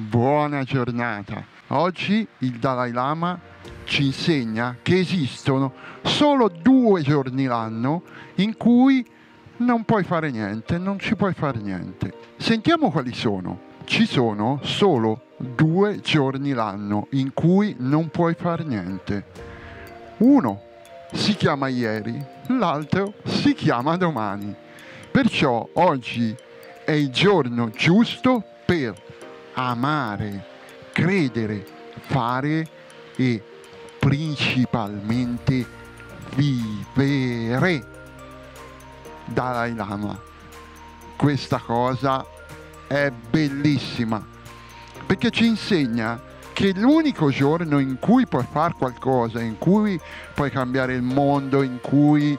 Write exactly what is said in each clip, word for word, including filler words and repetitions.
Buona giornata. Oggi il Dalai Lama ci insegna che esistono solo due giorni l'anno in cui non puoi fare niente, non ci puoi fare niente. Sentiamo quali sono. Ci sono solo due giorni l'anno in cui non puoi fare niente. Uno si chiama ieri, l'altro si chiama domani. Perciò oggi è il giorno giusto per amare, credere, fare e principalmente vivere. Dalai Lama. Questa cosa è bellissima perché ci insegna che l'unico giorno in cui puoi fare qualcosa, in cui puoi cambiare il mondo, in cui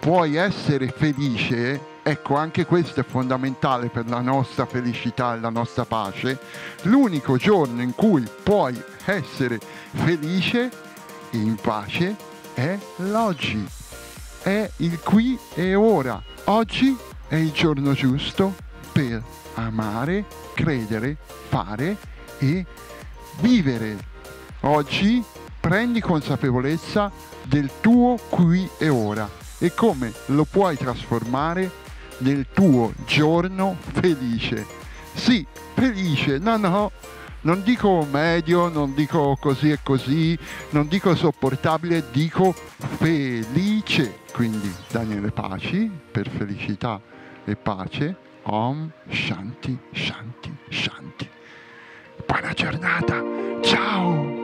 puoi essere felice, ecco, anche questo è fondamentale per la nostra felicità e la nostra pace, l'unico giorno in cui puoi essere felice e in pace è l'oggi, è il qui e ora. Oggi è il giorno giusto per amare, credere, fare e vivere. Oggi prendi consapevolezza del tuo qui e ora e come lo puoi trasformare nel tuo giorno felice. Sì, felice, no no, non dico medio, non dico così e così, non dico sopportabile, dico felice. Quindi Daniele Paci per Felicità e Pace. Om Shanti Shanti Shanti. Buona giornata, ciao!